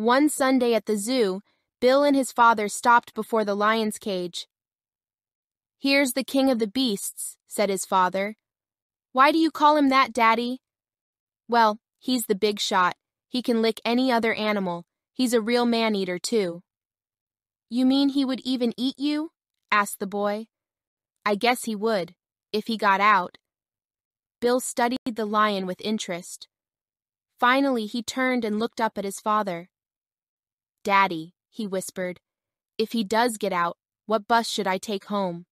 One Sunday at the zoo, Bill and his father stopped before the lion's cage. "Here's the king of the beasts," said his father. "Why do you call him that, Daddy?" "Well, he's the big shot. He can lick any other animal. He's a real man-eater, too." "You mean he would even eat you?" asked the boy. "I guess he would, if he got out." Bill studied the lion with interest. Finally, he turned and looked up at his father. "Daddy," he whispered, "if he does get out, what bus should I take home?"